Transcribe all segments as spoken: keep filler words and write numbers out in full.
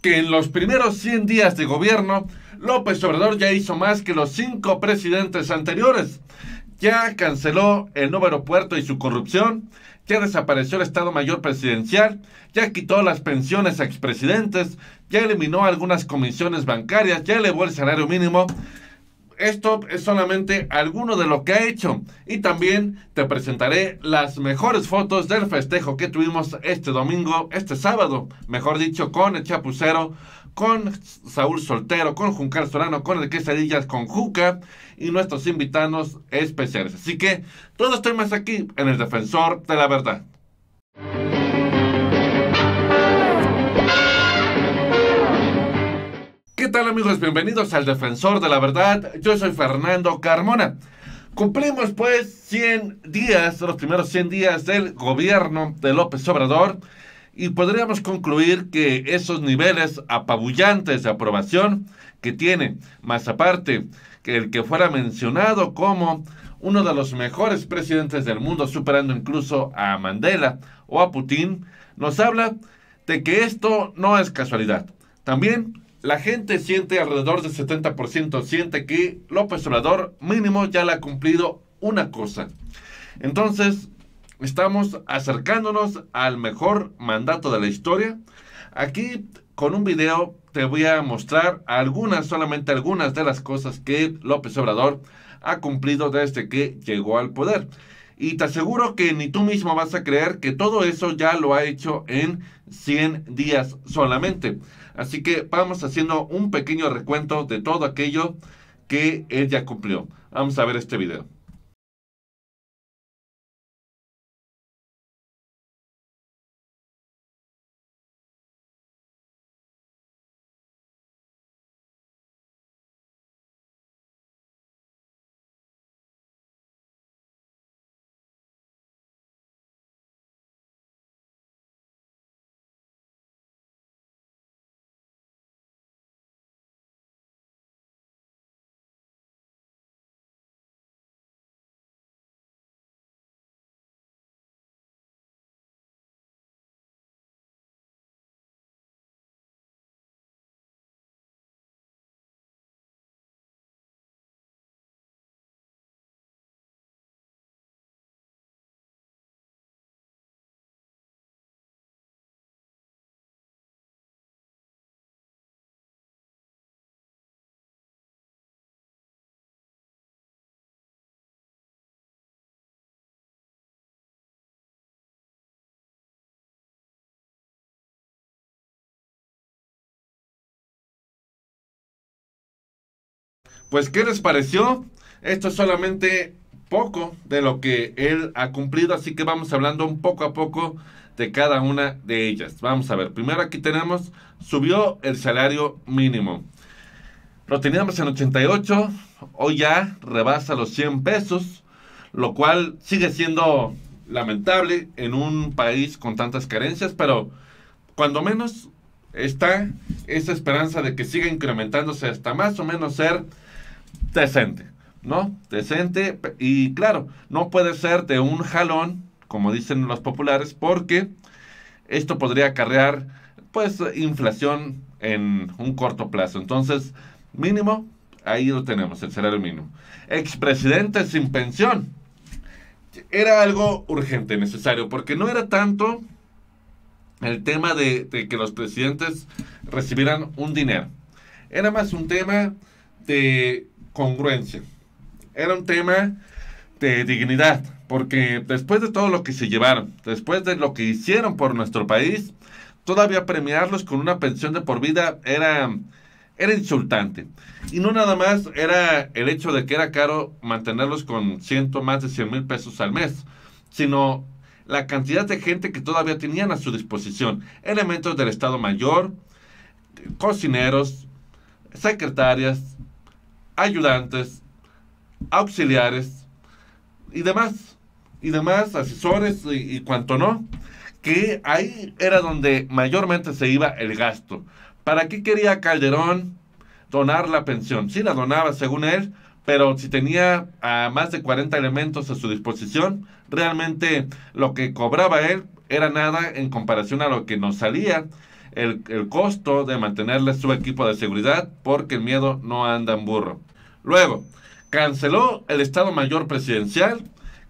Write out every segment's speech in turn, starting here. que en los primeros cien días de gobierno, López Obrador ya hizo más que los cinco presidentes anteriores. Ya canceló el nuevo aeropuerto y su corrupción, ya desapareció el Estado Mayor Presidencial, ya quitó las pensiones a expresidentes, ya eliminó algunas comisiones bancarias, ya elevó el salario mínimo. Esto es solamente alguno de lo que ha hecho. Y también te presentaré las mejores fotos del festejo que tuvimos este domingo, este sábado, mejor dicho, con el Chapucero, con Saúl Soltero, con Juncar Solano, con el Quesadillas, con Juca y nuestros invitados especiales. Así que todo esto y más aquí en El Defensor de la Verdad. ¿Qué tal, amigos? Bienvenidos al Defensor de la Verdad. Yo soy Fernando Carmona. Cumplimos pues cien días, los primeros cien días del gobierno de López Obrador, y podríamos concluir que esos niveles apabullantes de aprobación que tiene, más aparte que el que fuera mencionado como uno de los mejores presidentes del mundo, superando incluso a Mandela o a Putin, nos habla de que esto no es casualidad. También la gente siente, alrededor del setenta por ciento, siente que López Obrador mínimo ya le ha cumplido una cosa. Entonces, estamos acercándonos al mejor mandato de la historia. Aquí, con un video, te voy a mostrar algunas, solamente algunas de las cosas que López Obrador ha cumplido desde que llegó al poder. Y te aseguro que ni tú mismo vas a creer que todo eso ya lo ha hecho en cien días solamente. Así que vamos haciendo un pequeño recuento de todo aquello que él ya cumplió. Vamos a ver este video. Pues, ¿qué les pareció? Esto es solamente poco de lo que él ha cumplido, así que vamos hablando un poco a poco de cada una de ellas. Vamos a ver, primero aquí tenemos, subió el salario mínimo. Lo teníamos en ochenta y ocho, hoy ya rebasa los cien pesos, lo cual sigue siendo lamentable en un país con tantas carencias, pero cuando menos está esa esperanza de que siga incrementándose hasta más o menos ser decente, ¿no? Decente, y claro, no puede ser de un jalón, como dicen los populares, porque esto podría acarrear, pues, inflación en un corto plazo. Entonces, mínimo, ahí lo tenemos, el salario mínimo. Expresidente sin pensión. Era algo urgente, necesario, porque no era tanto el tema de, de que los presidentes recibieran un dinero. Era más un tema de congruencia. Era un tema de dignidad, porque después de todo lo que se llevaron, después de lo que hicieron por nuestro país, todavía premiarlos con una pensión de por vida era, era insultante. Y no nada más era el hecho de que era caro mantenerlos con ciento, más de cien mil pesos al mes, sino la cantidad de gente que todavía tenían a su disposición, elementos del Estado Mayor, cocineros, secretarias, ayudantes, auxiliares y demás, y demás asesores y, y cuanto no, que ahí era donde mayormente se iba el gasto. ¿Para qué quería Calderón donar la pensión? Sí la donaba, según él, pero si tenía a más de cuarenta elementos a su disposición, realmente lo que cobraba él era nada en comparación a lo que nos salía el, el costo de mantenerle su equipo de seguridad, porque el miedo no anda en burro. Luego, canceló el Estado Mayor Presidencial,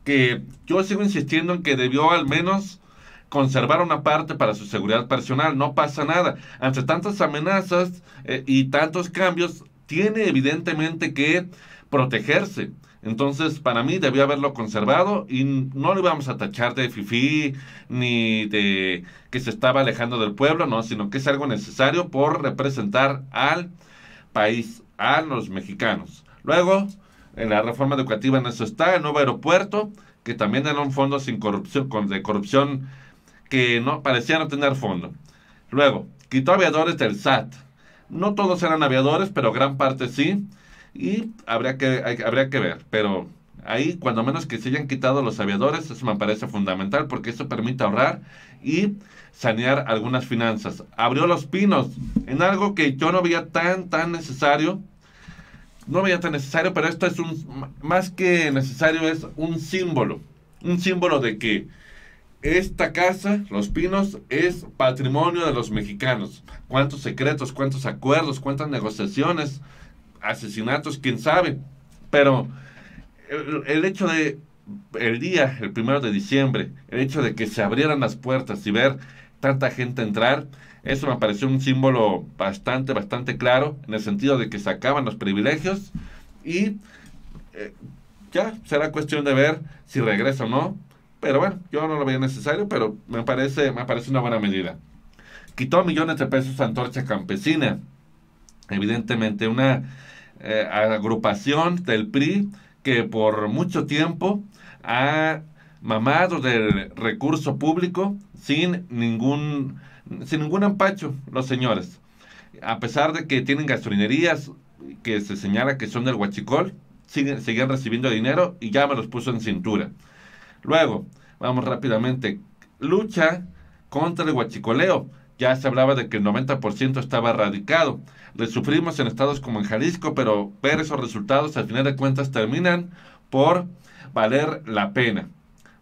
que yo sigo insistiendo en que debió al menos conservar una parte para su seguridad personal. No pasa nada. Ante tantas amenazas eh, y tantos cambios, tiene evidentemente que protegerse. Entonces, para mí, debió haberlo conservado y no lo íbamos a tachar de fifí ni de que se estaba alejando del pueblo, no, sino que es algo necesario por representar al país, a los mexicanos. Luego, en la reforma educativa en eso está, el nuevo aeropuerto, que también era un fondo sin corrupción, con, de corrupción que no parecía no tener fondo. Luego, quitó aviadores del S A T. No todos eran aviadores, pero gran parte sí. Y habría que, hay, habría que ver, pero ahí cuando menos que se hayan quitado los aviadores, eso me parece fundamental porque eso permite ahorrar y sanear algunas finanzas. Abrió Los Pinos en algo que yo no veía tan, tan necesario, no veía tan necesario, pero esto es un, más que necesario, es un símbolo, un símbolo de que esta casa, Los Pinos, es patrimonio de los mexicanos. Cuántos secretos, cuántos acuerdos, cuántas negociaciones, asesinatos, quién sabe, pero el, el hecho de el día, el primero de diciembre, el hecho de que se abrieran las puertas y ver tanta gente entrar, eso me pareció un símbolo bastante, bastante claro, en el sentido de que se acaban los privilegios y eh, ya será cuestión de ver si regresa o no, pero bueno, yo no lo veía necesario, pero me parece, me parece una buena medida. Quitó millones de pesos a Antorcha Campesina, evidentemente una eh, agrupación del P R I que por mucho tiempo ha mamado del recurso público sin ningún, sin ningún empacho los señores. A pesar de que tienen gasolinerías que se señala que son del huachicol, siguen, siguen recibiendo dinero y ya me los puso en cintura. Luego, vamos rápidamente, lucha contra el huachicoleo. Ya se hablaba de que el noventa por ciento estaba erradicado. Le sufrimos en estados como en Jalisco, pero ver esos resultados al final de cuentas terminan por valer la pena.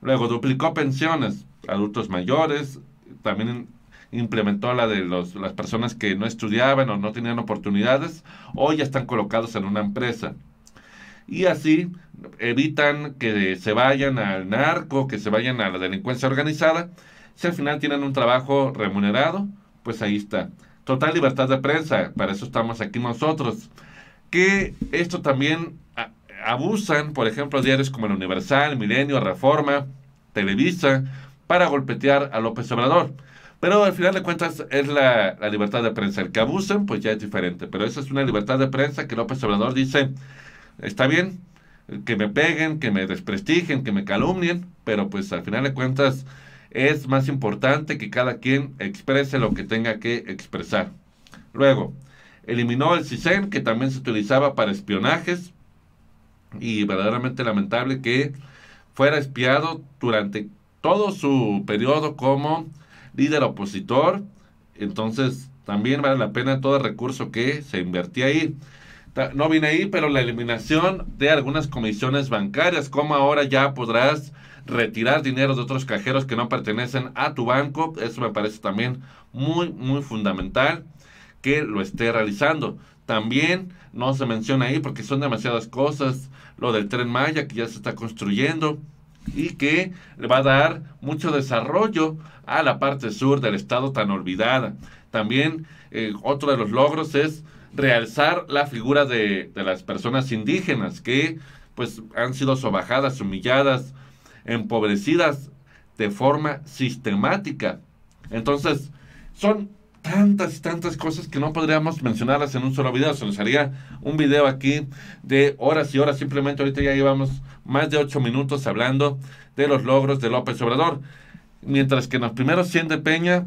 Luego duplicó pensiones, adultos mayores, también implementó la de los, las personas que no estudiaban o no tenían oportunidades, hoy ya están colocados en una empresa. Y así evitan que se vayan al narco, que se vayan a la delincuencia organizada. Si al final tienen un trabajo remunerado, pues ahí está. Total libertad de prensa, para eso estamos aquí nosotros. Que esto también a, abusan, por ejemplo, diarios como El Universal, Milenio, Reforma, Televisa, para golpetear a López Obrador. Pero al final de cuentas es la, la libertad de prensa. El que abusen, pues ya es diferente. Pero esa es una libertad de prensa que López Obrador dice, está bien, que me peguen, que me desprestigen, que me calumnien, pero pues al final de cuentas es más importante que cada quien exprese lo que tenga que expresar. Luego, eliminó el CISEN, que también se utilizaba para espionajes, y verdaderamente lamentable que fuera espiado durante todo su periodo como líder opositor. Entonces, también vale la pena todo el recurso que se invertía ahí. No viene ahí, pero la eliminación de algunas comisiones bancarias, como ahora ya podrás retirar dinero de otros cajeros que no pertenecen a tu banco, eso me parece también muy, muy fundamental que lo esté realizando. También no se menciona ahí porque son demasiadas cosas, lo del Tren Maya que ya se está construyendo y que le va a dar mucho desarrollo a la parte sur del estado tan olvidada. También eh, otro de los logros es realzar la figura de, de las personas indígenas que pues han sido sobajadas, humilladas, empobrecidas de forma sistemática. Entonces, son tantas y tantas cosas que no podríamos mencionarlas en un solo video. Se nos haría un video aquí de horas y horas. Simplemente ahorita ya llevamos más de ocho minutos hablando de los logros de López Obrador. Mientras que en los primeros cien de Peña,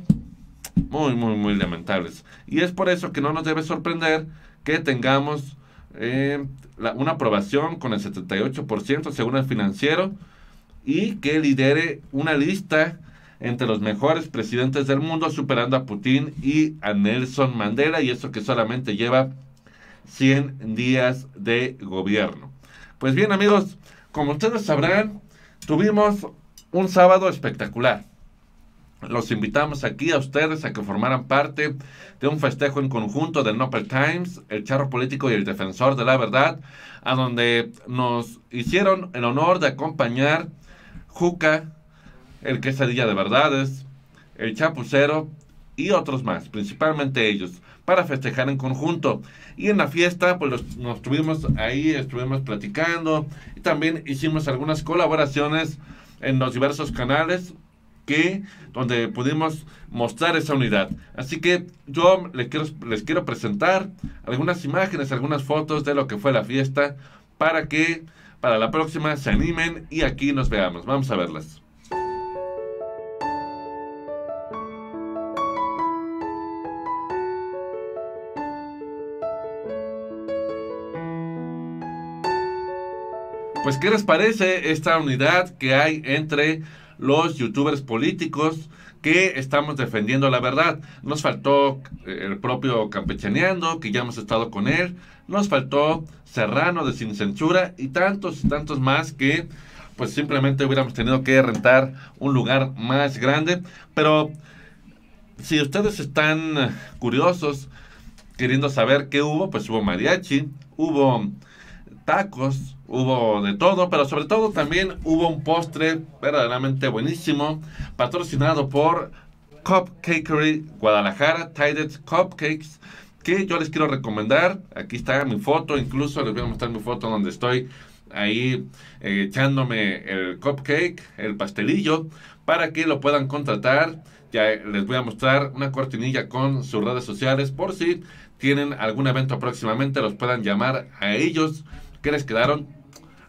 muy, muy, muy lamentables. Y es por eso que no nos debe sorprender que tengamos eh, la, una aprobación con el setenta y ocho por ciento según el financiero, y que lidere una lista entre los mejores presidentes del mundo, superando a Putin y a Nelson Mandela, y eso que solamente lleva cien días de gobierno. Pues bien, amigos, como ustedes sabrán, tuvimos un sábado espectacular. Los invitamos aquí a ustedes a que formaran parte de un festejo en conjunto del Nopal Times, El Charro Político y El Defensor de la Verdad, a donde nos hicieron el honor de acompañar Juca, el Quesadilla de Verdades, el Chapucero y otros más, principalmente ellos, para festejar en conjunto. Y en la fiesta, pues los, nos estuvimos ahí, estuvimos platicando y también hicimos algunas colaboraciones en los diversos canales que, donde pudimos mostrar esa unidad. Así que yo les quiero, les quiero presentar algunas imágenes, algunas fotos de lo que fue la fiesta para que para la próxima se animen y aquí nos veamos. Vamos a verlas. Pues, ¿qué les parece esta unidad que hay entre los youtubers políticos que estamos defendiendo la verdad? Nos faltó el propio Campechaneando, que ya hemos estado con él. Nos faltó Serrano de Sin Censura y tantos y tantos más que pues simplemente hubiéramos tenido que rentar un lugar más grande. Pero si ustedes están curiosos, queriendo saber qué hubo, pues hubo mariachi, hubo tacos, hubo de todo, pero sobre todo también hubo un postre verdaderamente buenísimo, patrocinado por Cupcakery Guadalajara Tided Cupcakes, que yo les quiero recomendar. Aquí está mi foto, incluso les voy a mostrar mi foto donde estoy ahí eh, echándome el cupcake, el pastelillo, para que lo puedan contratar. Ya les voy a mostrar una cortinilla con sus redes sociales por si tienen algún evento próximamente, los puedan llamar a ellos, que les quedaron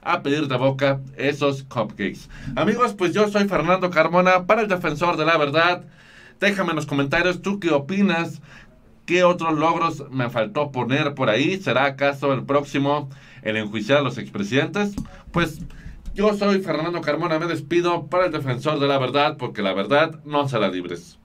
a pedir de boca esos cupcakes. Amigos, pues yo soy Fernando Carmona para El Defensor de la Verdad. Déjame en los comentarios tú qué opinas, qué otros logros me faltó poner por ahí. ¿Será acaso el próximo el enjuiciar a los expresidentes? Pues yo soy Fernando Carmona, me despido para El Defensor de la Verdad, porque la verdad no se la libres.